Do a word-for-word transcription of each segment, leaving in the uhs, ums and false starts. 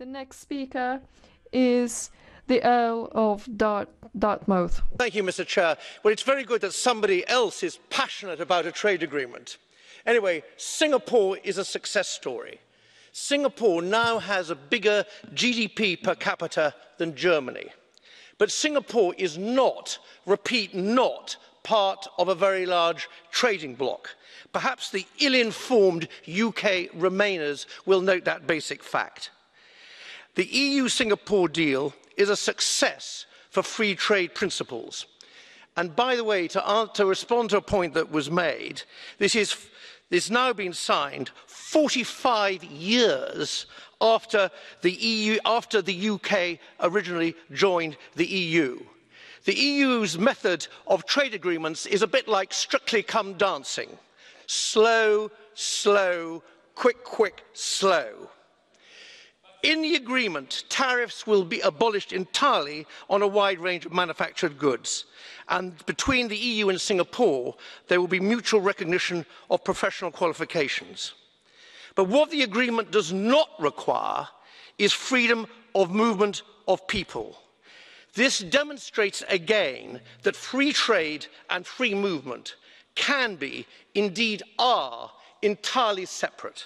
The next speaker is the Earl of Dart Dartmouth. Thank you, Mister Chair. Well, it's very good that somebody else is passionate about a trade agreement. Anyway, Singapore is a success story. Singapore now has a bigger G D P per capita than Germany. But Singapore is not, repeat, not part of a very large trading bloc. Perhaps the ill-informed U K Remainers will note that basic fact. The E U-Singapore deal is a success for free trade principles. And by the way, to, answer, to respond to a point that was made, this is It's now been signed forty-five years after the, E U, after the U K originally joined the E U. The E U's method of trade agreements is a bit like Strictly Come Dancing. Slow, slow, quick, quick, slow. In the agreement, tariffs will be abolished entirely on a wide range of manufactured goods. And between the E U and Singapore, there will be mutual recognition of professional qualifications. But what the agreement does not require is freedom of movement of people. This demonstrates again that free trade and free movement can be, indeed are, entirely separate.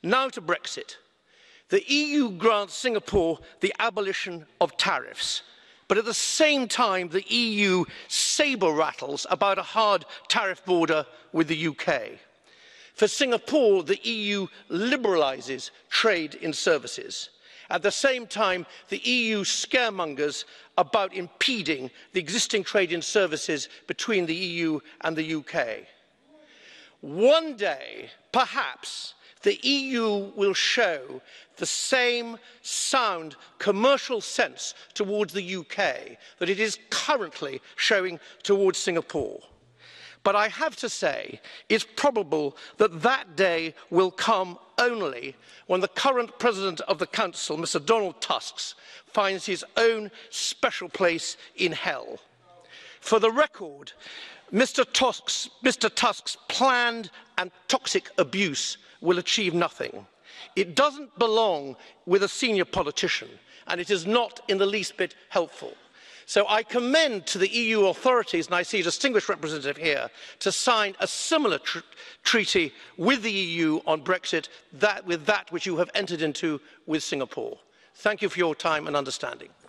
Now to Brexit. The E U grants Singapore the abolition of tariffs, but at the same time the E U saber rattles about a hard tariff border with the U K. For Singapore, the E U liberalises trade in services. At the same time, the E U scaremongers about impeding the existing trade in services between the E U and the U K. One day, perhaps, the E U will show the same sound commercial sense towards the U K that it is currently showing towards Singapore. But I have to say, it's probable that that day will come only when the current President of the Council, Mister Donald Tusk, finds his own special place in hell. For the record, Mister Tusk's, Mister Tusk's planned and toxic abuse will achieve nothing. It doesn't belong with a senior politician, and it is not in the least bit helpful. So I commend to the E U authorities, and I see a distinguished representative here, to sign a similar tr treaty with the E U on Brexit, that with that which you have entered into with Singapore. Thank you for your time and understanding.